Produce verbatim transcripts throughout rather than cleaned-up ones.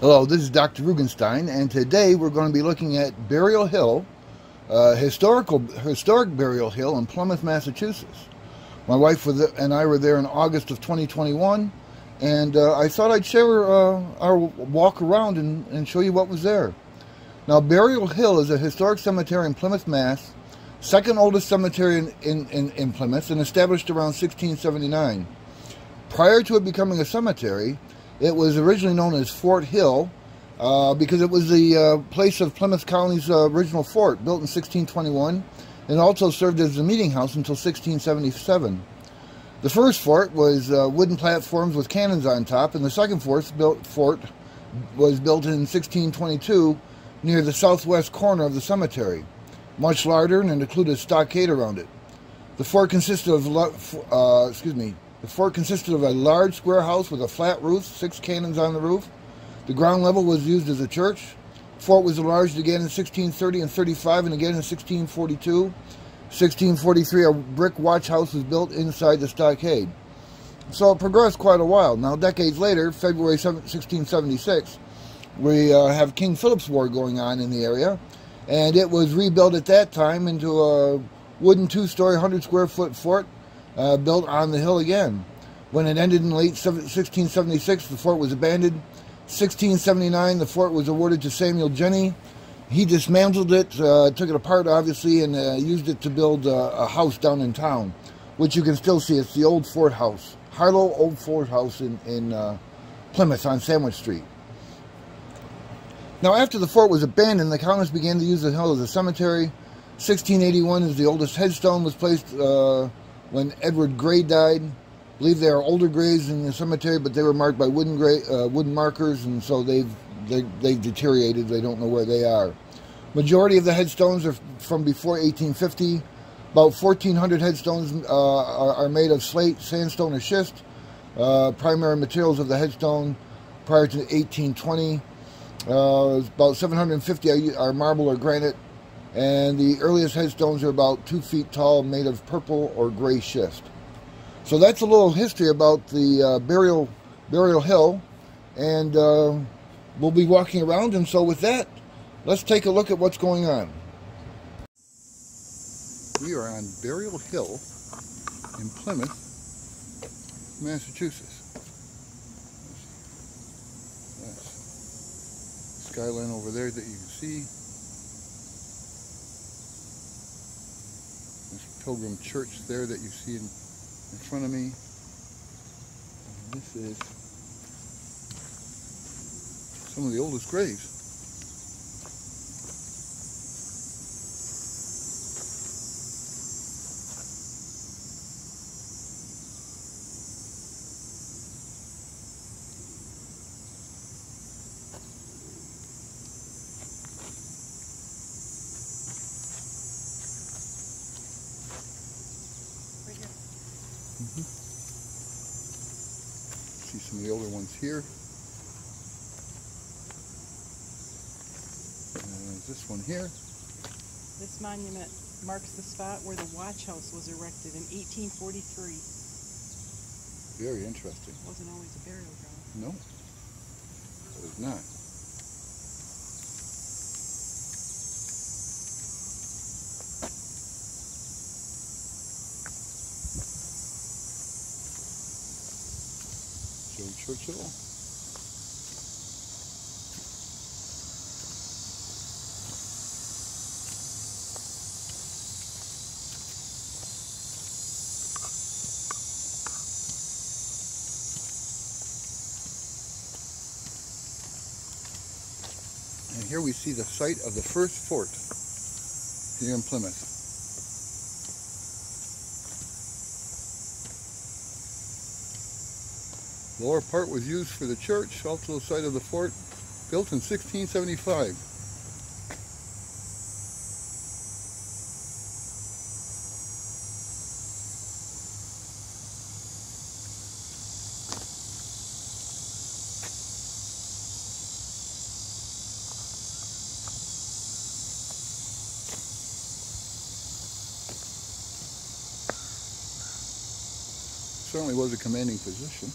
Hello, this is Doctor Rugenstein, and today we're going to be looking at Burial Hill, uh, historical, historic Burial Hill in Plymouth, Massachusetts. My wife and I were there in August of twenty twenty-one, and uh, I thought I'd share uh, our walk around and, and show you what was there. Now, Burial Hill is a historic cemetery in Plymouth, Mass., second oldest cemetery in, in, in, in Plymouth, and established around sixteen seventy-nine. Prior to it becoming a cemetery, it was originally known as Fort Hill uh, because it was the uh, place of Plymouth Colony's uh, original fort, built in sixteen twenty-one, and also served as the meeting house until sixteen seventy-seven. The first fort was uh, wooden platforms with cannons on top, and the second fort, built, fort was built in sixteen twenty-two near the southwest corner of the cemetery, much larger and included a stockade around it. The fort consisted of, uh, excuse me, The fort consisted of a large square house with a flat roof, six cannons on the roof. The ground level was used as a church. The fort was enlarged again in sixteen thirty and thirty-five, and again in sixteen forty-two. sixteen forty-three, a brick watch house was built inside the stockade. So it progressed quite a while. Now, decades later, February sixteen seventy-six, we uh, have King Philip's War going on in the area, and it was rebuilt at that time into a wooden two-story, one hundred square foot fort, Uh, built on the hill again. When it ended in late sixteen seventy-six, the fort was abandoned. sixteen seventy-nine, the fort was awarded to Samuel Jenney. He dismantled it, uh, took it apart, obviously, and uh, used it to build uh, a house down in town, which you can still see. It's the old Fort House, Harlow Old Fort House in, in uh, Plymouth on Sandwich Street. Now, after the fort was abandoned, the colonists began to use the hill as a cemetery. sixteen eighty-one is the oldest headstone was placed uh, when Edward Gray died. I believe there are older graves in the cemetery, but they were marked by wooden gray, uh, wooden markers, and so they've they, they've deteriorated. They don't know where they are. Majority of the headstones are from before eighteen fifty. About fourteen hundred headstones uh, are, are made of slate, sandstone, or schist. Uh, primary materials of the headstone prior to eighteen twenty. Uh, about seven hundred fifty are marble or granite. And the earliest headstones are about two feet tall, made of purple or gray schist. So that's a little history about the uh, burial, burial hill, and uh, we'll be walking around. And so with that, let's take a look at what's going on. We are on Burial Hill in Plymouth, Massachusetts. That's the skyline over there that you can see. Pilgrim Church there that you see in, in front of me. And this is some of the oldest graves. Mm-hmm. See some of the older ones here. And this one here. This monument marks the spot where the watch house was erected in eighteen forty-three. Very interesting. It wasn't always a burial ground. No, it was not. Churchill. And here we see the site of the first fort here in Plymouth. The lower part was used for the church, also the site of the fort, built in sixteen seventy-five. Certainly was a commanding position.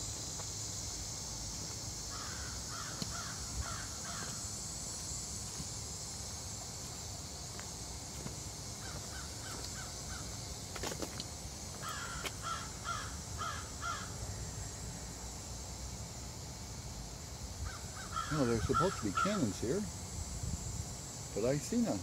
No, there's supposed to be cannons here, but I see none.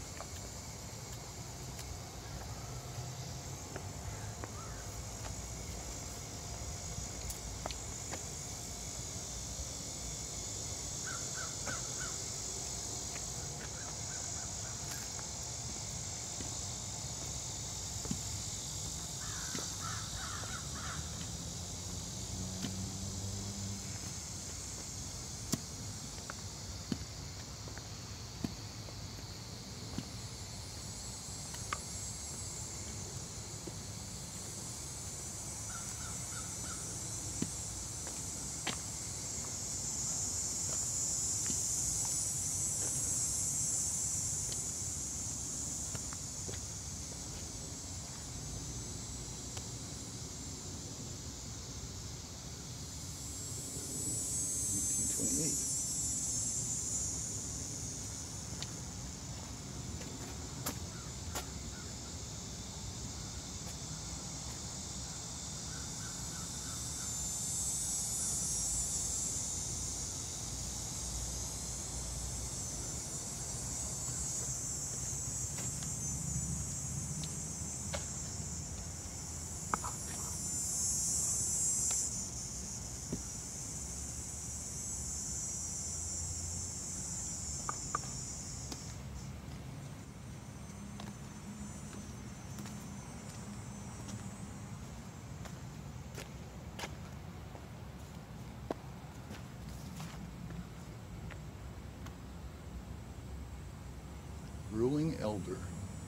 Ruling elder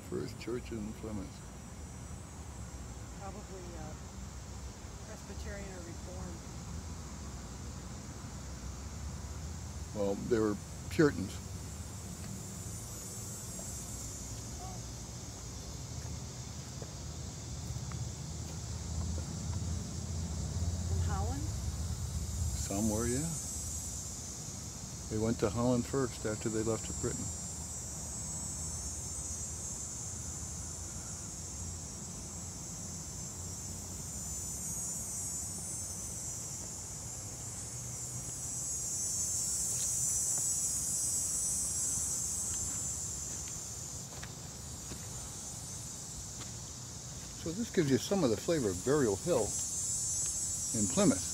for his church in Plymouth. Probably uh, Presbyterian or Reformed. Well, they were Puritans. From Holland? Somewhere, yeah. They went to Holland first after they left to Britain. So this gives you some of the flavor of Burial Hill in Plymouth.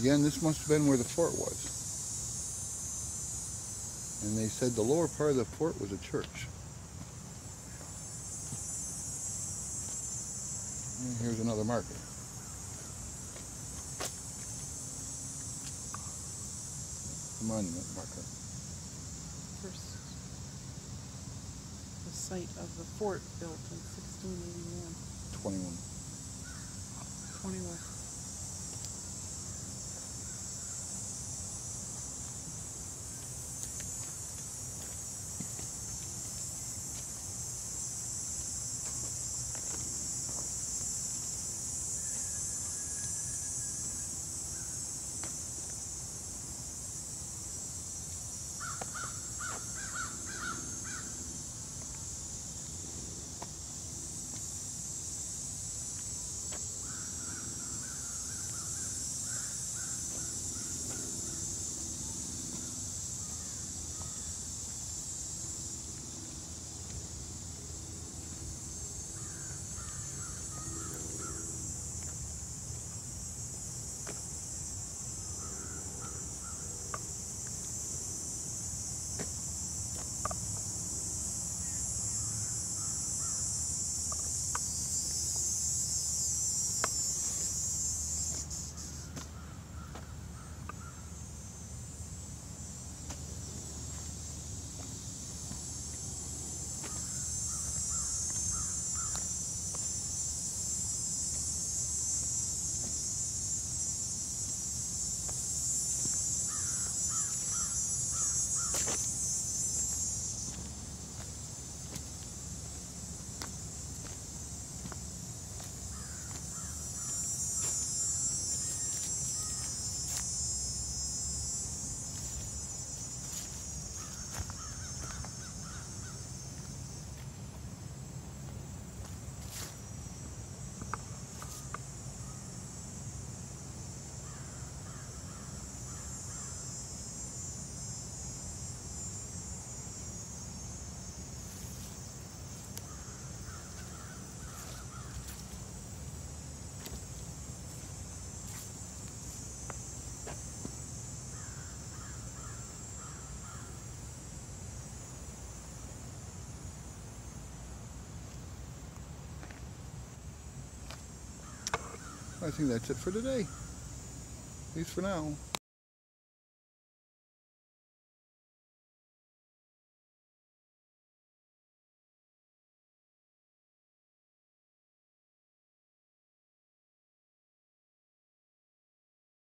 Again, this must have been where the fort was. And they said the lower part of the fort was a church. And here's another marker. A monument marker. First, the site of the fort built in sixteen eighty-one. twenty-one. twenty-one. I think that's it for today, at least for now.